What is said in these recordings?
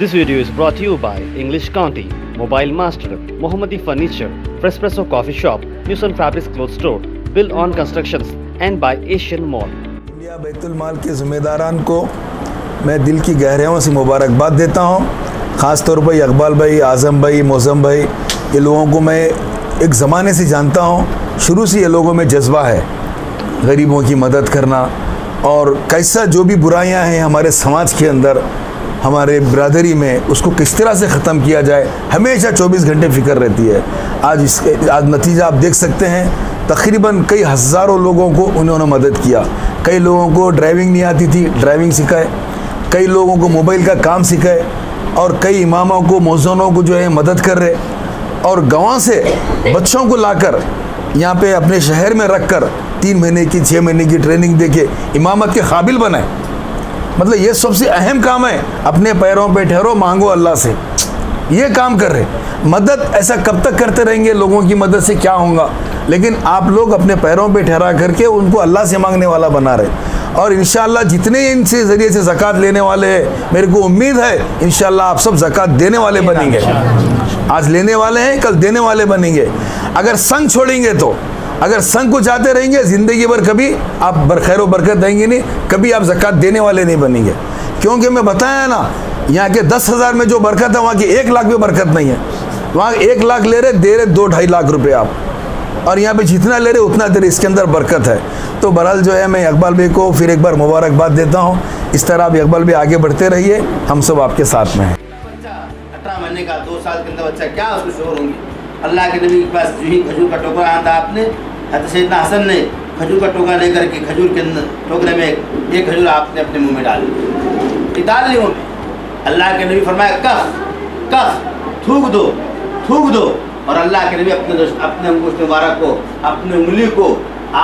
This video is brought to you by English County, Mobile Master, Mohammadi Furniture, Frespresso Coffee Shop, News and Fabrics Clothes Store, Bill On Constructions and by Asian Mall. India Baitulmal के ज़िम्मेदारान को मैं दिल की गहराइयों से मुबारकबाद देता हूँ। ख़ास तौर पर इकबाल भाई, आज़म भाई, मौसम भाई, ये लोगों को मैं एक ज़माने से जानता हूँ। शुरू से ये लोगों में जज्बा है गरीबों की मदद करना, और कैसा जो भी बुराइयाँ हैं हमारे समाज के अंदर, हमारे बिरादरी में, उसको किस तरह से ख़त्म किया जाए, हमेशा 24 घंटे फ़िक्र रहती है। आज नतीजा आप देख सकते हैं, तकरीबन कई हज़ारों लोगों को उन्होंने मदद किया। कई लोगों को ड्राइविंग नहीं आती थी, ड्राइविंग सिखाए, कई लोगों को मोबाइल का काम सिखाए, और कई इमामों को, मौज़ूनों को जो है मदद कर रहे, और गाँव से बच्चों को लाकर यहाँ पे अपने शहर में रखकर 3 महीने की 6 महीने की ट्रेनिंग देके इमामत के काबिल बनाए। मतलब ये सबसे अहम काम है, अपने पैरों पे ठहरो, मांगो अल्लाह से, ये काम कर रहे। मदद ऐसा कब तक करते रहेंगे, लोगों की मदद से क्या होगा, लेकिन आप लोग अपने पैरों पे ठहरा करके उनको अल्लाह से मांगने वाला बना रहे। और इंशाल्लाह जितने इनसे ज़रिए से ज़कात लेने वाले हैं, मेरे को उम्मीद है इंशाल्लाह आप सब ज़कात देने वाले बनेंगे। आज लेने वाले हैं, कल देने वाले बनेंगे। अगर संग छोड़ेंगे तो, अगर संग को जाते रहेंगे ज़िंदगी भर, कभी आप बरखैर बरकत देंगे नहीं, कभी आप ज़कात देने वाले नहीं बनेंगे। क्योंकि मैं बताया ना, यहाँ के 10,000 में जो बरकत है, वहाँ की 1 लाख में बरकत नहीं है। वहाँ 1 लाख ले रहे, दे रहे 2-2.5 लाख रुपए आप, और यहाँ पे जितना ले रहे उतना दे रहे, इसके अंदर बरकत है। तो बहरहाल जो है मैं इकबाल भाई को फिर एक बार मुबारकबाद देता हूँ। इस तरह आप इकबाल भाई आगे बढ़ते रहिए, हम सब आपके साथ में हैं। 18 महीने का 2 साल के अंदर बच्चा क्या उसको शोर होंगे। अल्लाह के नबी के पास जो ही खजूर का टोकरा आया था, आपने सैयदना हसन ने खजूर का टोकरा लेकर के खजूर के अंदर टोकरे में एक खजूर आपने अपने मुँह में डाल ली। अल्लाह के नबी फरमाया कफ कफ थूक दो, और अल्लाह के नबी अपने अंगूठ मुबारक को, अपने उंगली को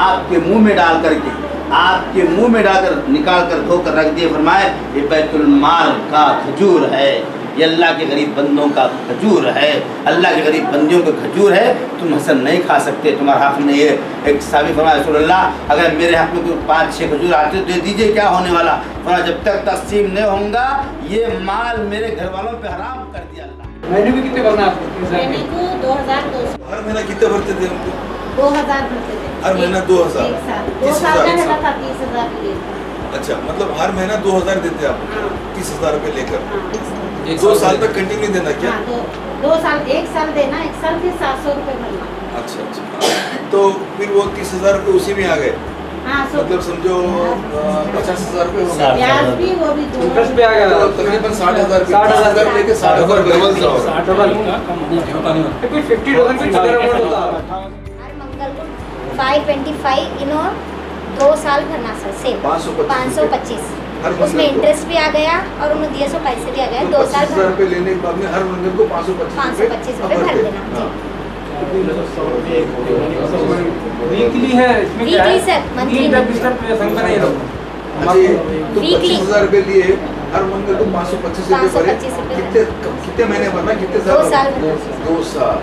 आपके मुंह में डाल करके, आपके मुंह में डालकर निकाल कर धो कर रख दिए। फरमाए ये बैतुल माल का खजूर है, ये अल्लाह के गरीब बंदों का खजूर है, अल्लाह के गरीब बंदियों का खजूर है, तुम हसन नहीं खा सकते, तुम्हारा हक नहीं है। एक साहब फरमाया रसूलल्लाह, अगर मेरे हाथ में कोई 5-6 खजूर आते तो दे दीजिए, क्या होने वाला। फरमाया जब तक तकसीम नहीं होगा ये माल मेरे घर वालों पे हराम कर दिया। महीने में कितने भरना आपको? 2,200। हर महीना कितने भरते थे? 2,000 भरते थे हर महीना। 2,000। अच्छा, मतलब हर महीना 2,000 देते आप, 30,000 रुपये लेकर 2 साल तक कंटिन्यू देना क्या? हाँ, 2 साल, 1 साल देना, 1 साल फिर 700 रुपये भरना। अच्छा अच्छा, तो फिर वो 30,000 रुपये उसी में आ गए। हाँ, मतलब समझो 50,000 रुपये हो गया, 60,000 लेके 60,000 लेके 2 साल भरना सर, से 525 उसमें इंटरेस्ट भी आ गया और 200 पैसे भी आ गया। 2 साल रुपए लेने के बाद में हर महीने को 525 रुपए भर देना। वीकली है इसमें, वीकली सर, मंथली नहीं लिए। हर महीने को 525 रुपए, कितने महीने भरना, कितने साल? 2 साल।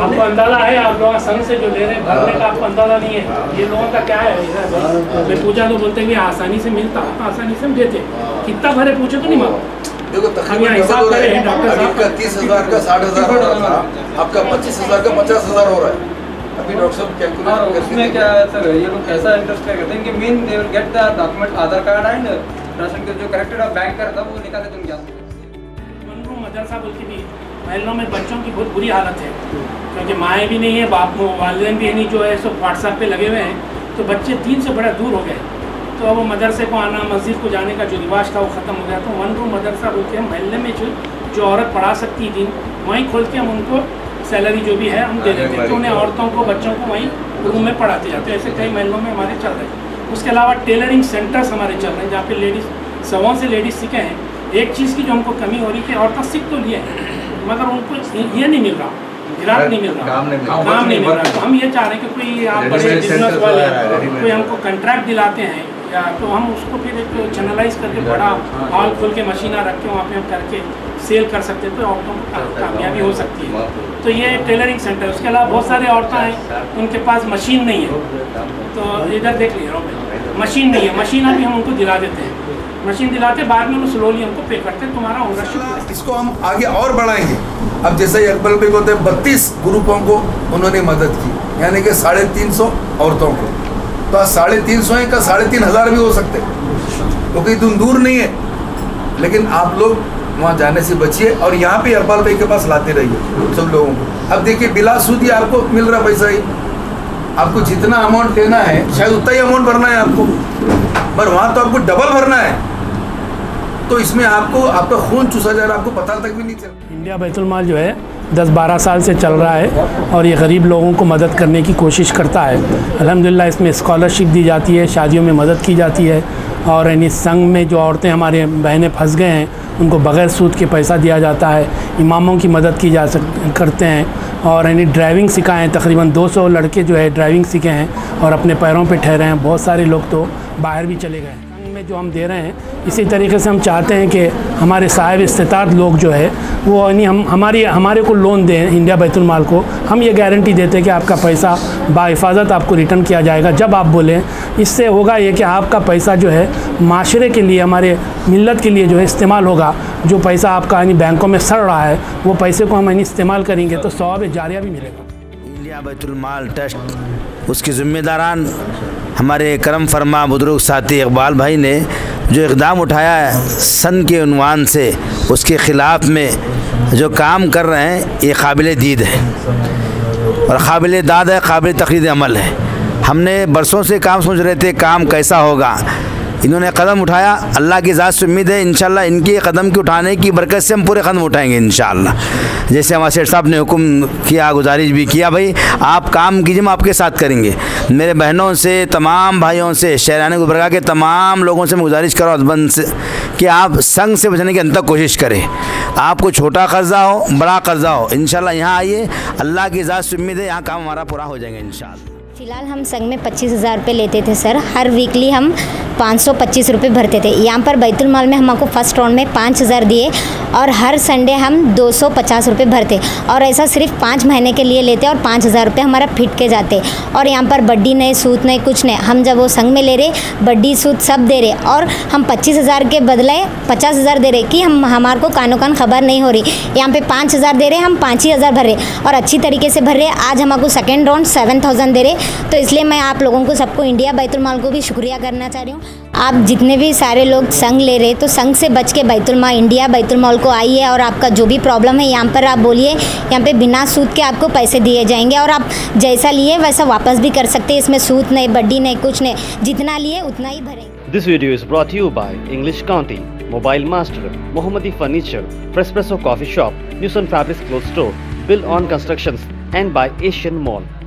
आपको अंदाजा है, आप लोग संघ से जो ले रहे हैं भरने का आपको अंदाजा नहीं है। ये लोगों का क्या है, पूजा तो बोलते हैं आसानी से मिलता, आसानी से हम देते, कितना भरे पूछे तो नहीं मांगा। देखो आपका 30,000 का 60,000 हो रहा था, आपका 25,000 का 50,000 हो रहा है अभी। डॉक्टर साहब कैलकुलेट उसमें क्या है सर, ये लोग कैसा इंटरेस्ट करते हैं कि main they will get the document, Aadhaar card and ration card जो कनेक्टेड और बैंक का था वो निकाले। तुम क्या मदरसा बोल के भी महलों में बच्चों की बहुत बुरी हालत है, क्योंकि माएँ भी नहीं है, बाप वालदेन भी नहीं, जो है सब व्हाट्सएप पे लगे हुए हैं, तो बच्चे दीन से बड़ा दूर हो गए। तो अब वो मदरसे को आना, मस्जिद को जाने का जो रिवाज था वो ख़त्म हो गया। तो 1 रूम मदरसा बोल के हम महल्ले में जो औरत पढ़ा सकती है दिन, वहीं खोल के हम उनको सैलरी जो भी है हम दे देते हैं, तो उन्हें औरतों को, बच्चों को वहीं रूम में पढ़ाते जाते हैं। ऐसे कई महलों में हमारे चल रहे हैं। उसके अलावा टेलरिंग सेंटर्स हमारे चल रहे हैं, जहाँ पर लेडीज़ 100 से लेडीज़ सीखे हैं। एक चीज़ की जो हमको कमी हो रही है, औरतें सीख तो लिए मगर उनको ये नहीं मिल रहा, गिराक नहीं मिल रहा, काम नहीं मिल रहा। तो हम ये चाह रहे हैं कि कोई आप बड़े बिजनेस वाले कोई हमको कॉन्ट्रैक्ट दिलाते हैं या, तो हम उसको फिर एक चैनलाइज करके बड़ा हॉल खोल के मशीना रख के वहाँ पे हम करके सेल कर सकते हैं, तो औरतों को कामयाबी हो सकती है। तो ये टेलरिंग सेंटर है। उसके अलावा बहुत सारे औरतें हैं, उनके पास मशीन नहीं है, तो इधर देख लीजिए मशीन नहीं है, मशीन अभी हम उनको दिला देते हैं, मशीन दिलाते बाद में वो स्लोली हमको पे करते हैं, तुम्हारा ओनरशिप। इसको हम आगे और बढ़ाएंगे। अब जैसे इकबाल भाई को 32 ग्रुपों को उन्होंने मदद की, यानी कि 350 औरतों को, तो आज 350 का 3500 भी हो सकते हैं, क्योंकि तुम दूर नहीं है। लेकिन आप लोग वहाँ जाने से बचिए और यहाँ पे इकबाल भाई के पास लाते रहिए सब लोगों को। अब देखिए बिला सूद ही आपको मिल रहा पैसा ही, आपको जितना अमाउंट लेना है शायद उतना ही अमाउंट भरना है आपको, पर वहाँ तो आपको डबल भरना है, तो इसमें आपको आपका खून चूसा जा रहा है, आपको पता तक भी नहीं चल। इंडिया बैतुलमाल जो है 10-12 साल से चल रहा है और ये गरीब लोगों को मदद करने की कोशिश करता है। अल्हम्दुलिल्लाह इसमें स्कॉलरशिप दी जाती है, शादियों में मदद की जाती है, और यानी संघ में जो औरतें हमारे बहनें फंस गए हैं उनको बग़ैर सूद के पैसा दिया जाता है। इमामों की मदद की करते हैं, और यानी ड्राइविंग सिखाएँ, तकरीबन 200 लड़के जो है ड्राइविंग सीखे हैं और अपने पैरों पे ठहरे हैं। बहुत सारे लोग तो बाहर भी चले गए। संघ में जो हम दे रहे हैं, इसी तरीके से हम चाहते हैं कि हमारे साहिब इस्तिताअत लोग जो है वो यानी हमारे को लोन दें इंडिया बैतुलमाल को। हम ये गारंटी देते हैं कि आपका पैसा बाहिफाजत आपको रिटर्न किया जाएगा जब आप बोलें। इससे होगा ये कि आपका पैसा जो है माशरे के लिए, हमारे मिल्लत के लिए जो है इस्तेमाल होगा। जो पैसा आपका यानी बैंकों में सड़ रहा है, वो पैसे को हम यानी इस्तेमाल करेंगे तो सवाब जारिया भी मिलेगा। इंडिया बैतुलमाल ट्रस्ट, उसके ज़िम्मेदारान हमारे करम फरमा बुजुर्ग साथी इकबाल भाई ने जो इक़दाम उठाया है सन के उन्वान से, उसके ख़िलाफ़ में जो काम कर रहे हैं, ये काबिल दीद है और काबिल दाद है, काबिल तक़लीद अमल है। हमने बरसों से काम सोच रहे थे काम कैसा होगा, इन्होंने कदम उठाया। अल्लाह की ज़ात से उम्मीद है इंशाल्लाह इनके कदम के उठाने की बरकत से हम पूरे कदम उठाएंगे इंशाल्लाह। जैसे हमारे शेर साहब ने हुक्म किया, गुजारिश भी किया, भाई आप काम कीजिए, हम आपके साथ करेंगे। मेरे बहनों से, तमाम भाइयों से, शहरान गुबरगा के तमाम लोगों से मैं गुजारिश कर रहा हूँ अदबन से कि आप संग से बचने की अंत तक कोशिश करें। आपको छोटा कर्जा हो, बड़ा कर्जा हो, इंशाल्लाह यहाँ आइए। अल्लाह की ज़ात से उम्मीद है यहाँ काम हमारा पूरा हो जाएगा इंशाल्लाह। फिलहाल हम संघ में 25,000 रुपये लेते थे सर, हर वीकली हम 525 रुपये भरते थे। यहाँ पर बैतुलमाल में हमको फर्स्ट राउंड में 5,000 दिए और हर संडे हम 250 रुपये भरते, और ऐसा सिर्फ 5 महीने के लिए लेते और 5,000 रुपये हमारा फिट के जाते। और यहाँ पर बड्डी नहीं, सूद नहीं, कुछ नहीं। हम जब वो संघ में ले रहे, बड्डी सूद सब दे रहे, और हम 25,000 के बदले 50,000 दे रहे कि हमारे को कानों कान खबर नहीं हो रही। यहाँ पर 5,000 दे रहे, हम 5,000 भर रहे और अच्छी तरीके से भर रहे। आज हमको सेकेंड राउंड 7,000 दे रहे। तो इसलिए मैं आप लोगों को, सबको, इंडिया बैतुलमाल को भी शुक्रिया करना चाह रही हूँ। आप जितने भी सारे लोग संग ले रहे, तो संग से बच के बैतुलमाल, इंडिया बैतुलमाल को आइए, और आपका जो भी प्रॉब्लम है यहाँ पर आप बोलिए। यहाँ पे बिना सूद के आपको पैसे दिए जाएंगे और आप जैसा लिए वैसा वापस भी कर सकते हैं। इसमें सूद नहीं, बड्डी नहीं, कुछ नहीं। जितना लिए उतना ही भरेंगे। This video is brought you by English County, Mobile Master, Mohammadi furniture, Presspresso coffee shop, Newson fabrics cloth store, Bill On constructions and by Asian mall.